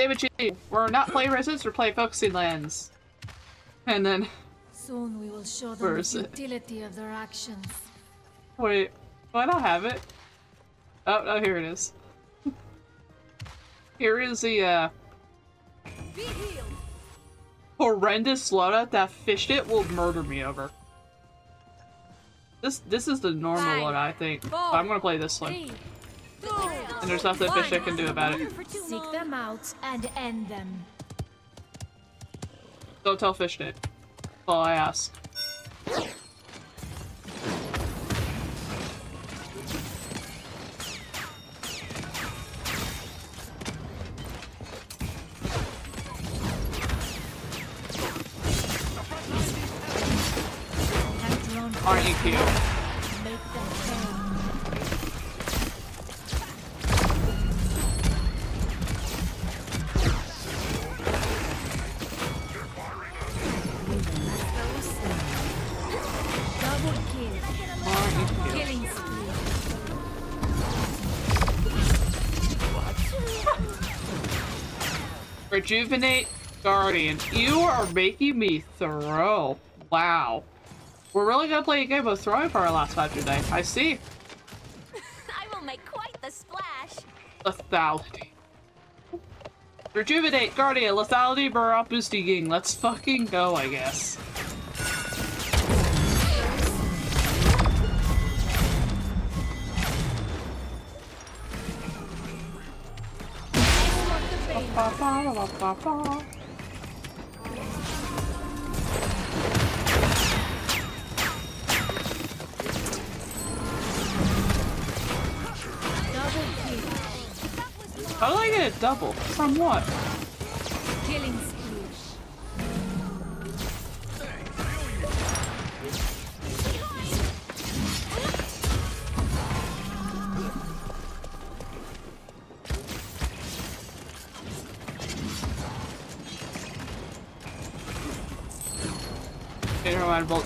David G, we're not playing Resistance, we're playing Focusing Lands. And then... Soon we will show them the futility of their actions. Wait, why not have it? Oh, no, here it is. Here is the, Be healed. Horrendous loadout that fishnet will murder me over. This is the normal one, I think. But I'm gonna play this one. And there's nothing that fishnet can do about it. Seek them out and end them. Don't tell fishnet. That's all I ask. Aren't you cute? Rejuvenate Guardian. You are making me throw. Wow. We're really gonna play a game of throwing for our last five today. I see. I will make quite the splash. Lethality. Rejuvenate, Guardian, Lethality, Barapus, Digging. Let's fucking go, I guess. Ba, ba, ba, ba, ba, ba. How do I get a double? From what? Killing sploosh.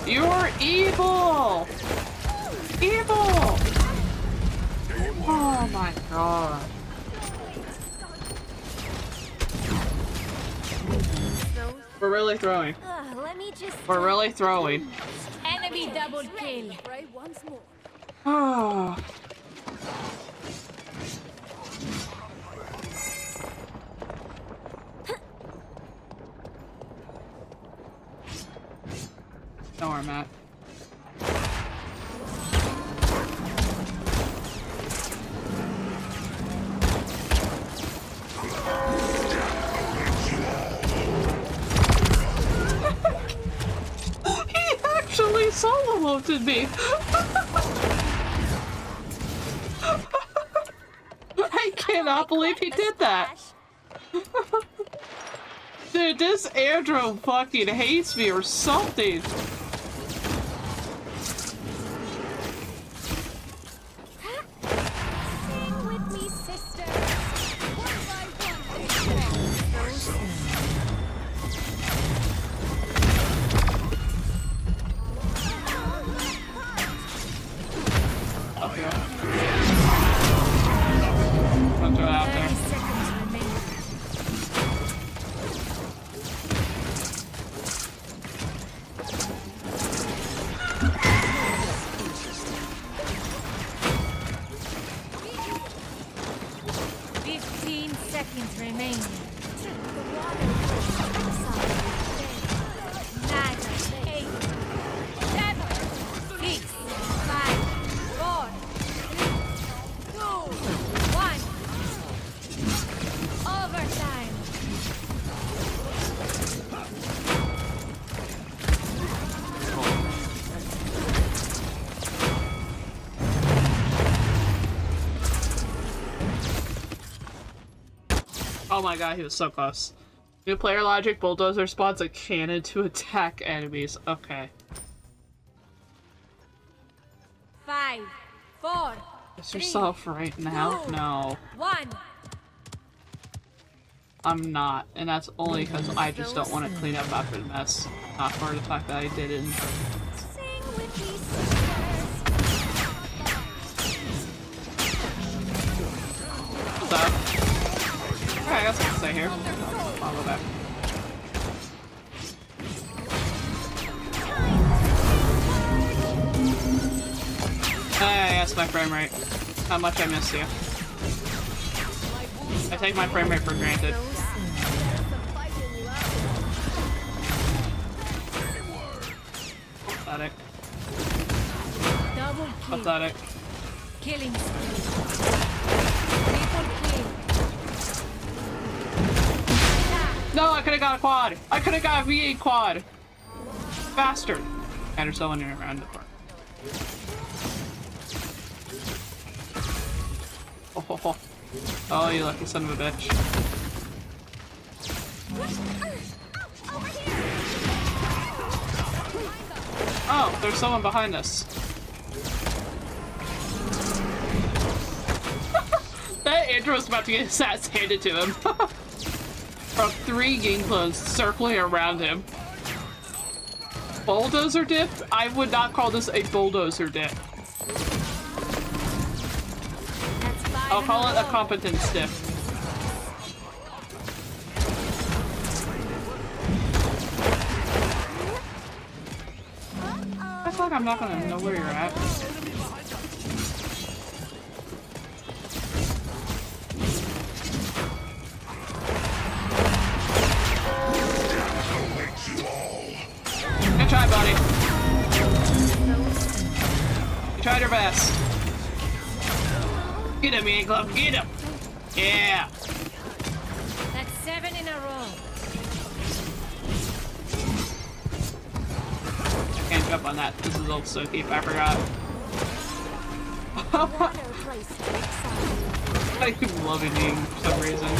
You are evil! Evil! Oh my god. We're really throwing. We're really throwing. Enemy double kill. Oh. Don't worry, Matt. Solo-loaded me. I cannot believe he did that. Dude, this airdrome fucking hates me or something. Oh my god, he was so close. New player logic, Bulldozer spawns a cannon to attack enemies. Okay. 5, 4. It's yourself right now? 2, no. 1. I'm not, and that's only because I just don't want to clean up after the mess. Not for the fact that I didn't. Sing with these. Okay, I'll stay here. I'll go back. Hey, that's my frame rate. How much I miss you. I take my frame rate for granted. Pathetic. Pathetic. Killing. No, I could have got a quad. I could have got a V8 quad. Faster. And there's someone near around the park. Oh, ho, ho. Oh, you lucky son of a bitch. Oh, there's someone behind us. That Andrew was about to get his ass handed to him. From three Ginglas circling around him. Bulldozer dip? I would not call this a bulldozer dip. I'll call it a competence dip. I feel like I'm not gonna know where you're at. Good try, buddy. You tried your best. Get him, man, Club. Get him. Yeah. That's 7 in a row. Can't jump on that. This is old Sokeep. I forgot. I keep loving him for some reason.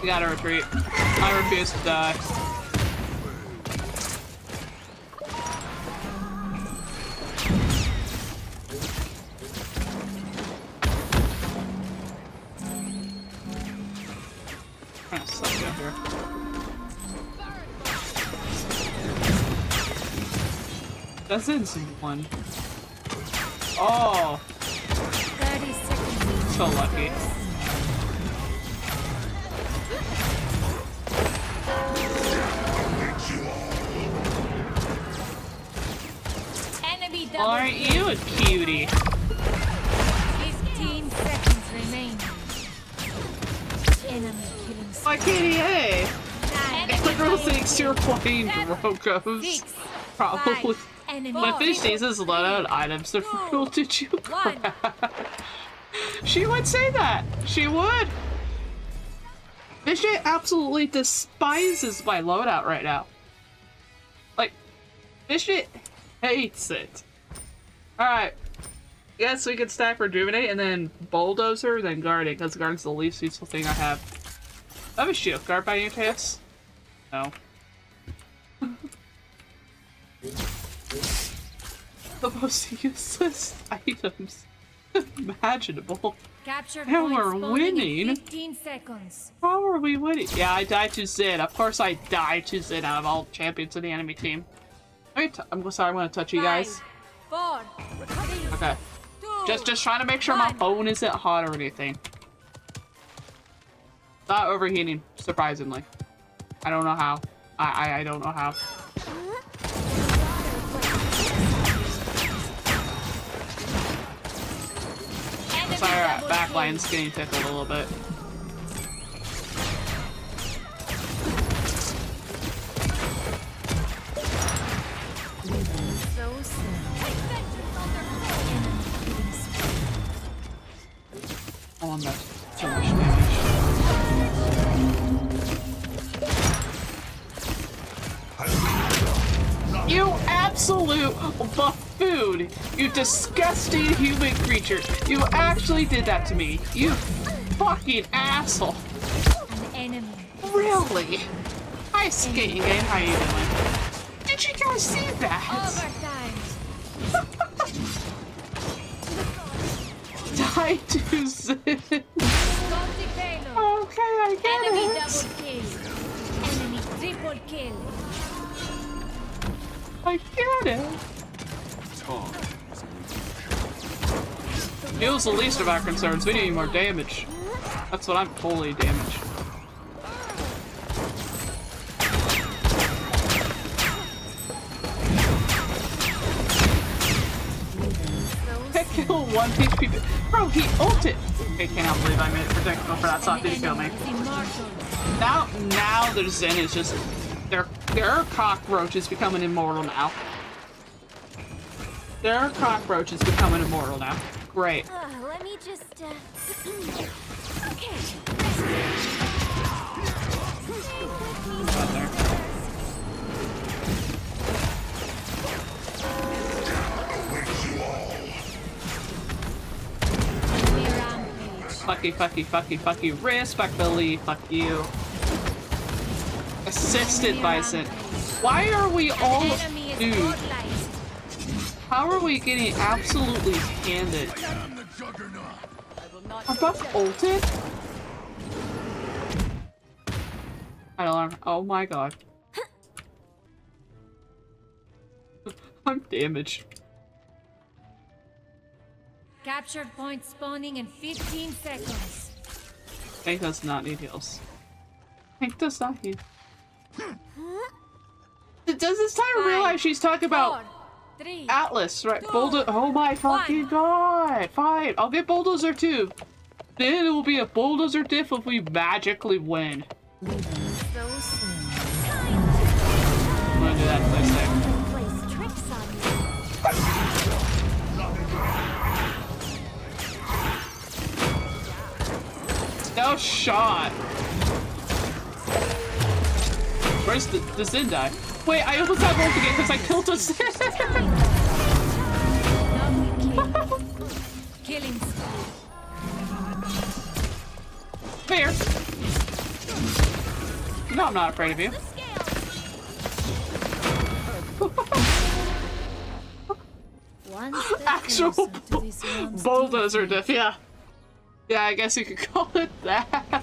We gotta retreat. I refuse to die. That's in one. Oh! So lucky. Enemy double. Aren't you a cutie? 15 seconds remain. Enemy killing. My cutie, hey! It's the girl thinks you're playing Drogoz. Probably. Five. My fish says it's let out items to frugal did you grab. She would say that. She would. Fish absolutely despises my loadout right now. Like, Fish hates it. Alright. Yes, we could stack Rejuvenate and then Bulldozer, then Guardian, because Guardian's the least useful thing I have. I have a shield guard by any chance? No. The most useless items imaginable. And we're winning. 15 seconds. How are we winning? Yeah, I died to Zed. Of course I died to Zed out of all champions of the enemy team. I'm sorry, I'm gonna touch you guys. Okay. Just trying to make sure my phone isn't hot or anything. Not overheating, surprisingly. I don't know how. I don't know how. Our backline's getting tickled a little bit. Oh, I'm not so much damage. You absolute buff! Food, you disgusting human creature. You actually did that to me. You fucking asshole. An enemy. Really? Hi, skating game. How you doing? Did you guys see that? Die to Zed. Okay, I get enemy it. Enemy double kill. Enemy triple kill. I get it. Oh. Heal's the least of our concerns. We need more damage. That's what I'm fully damaged. That killed one HP. Bro, he ulted! I cannot believe I made it protectable for that shot. Didn't kill me. Now the Zen is just... Their cockroach is becoming immortal now. Their cockroach is becoming immortal now. Great. Let me just, okay. Out there. Fucky, fucky, fucky, fucky. Respectfully, fuck you. Assisted Bison. Why are we all... Dude. How are we getting absolutely handed? Our buff ulted? I don't know. Oh my god. I'm damaged. Captured point spawning in 15 seconds. Hank does not need heals. Hank does not need. Does this time realize she's talking about Atlas, right? Bulldozer. Oh my fucking god! Fine, I'll get Bulldozer too. Then it will be a Bulldozer diff if we magically win. I'm gonna do that place there. No shot. Where's the Zen die? Wait, I almost got both again because I killed a Zen. Killing. Fair. No, I'm not afraid of you. Actual Bulldozer diff, yeah. Yeah, I guess you could call it that.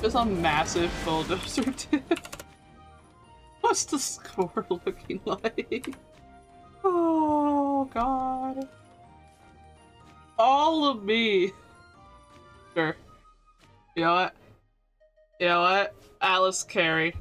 Just a massive Bulldozer tip. What's the score looking like? Oh god. All of me. Sure. You know what? You know what? Alice Carey.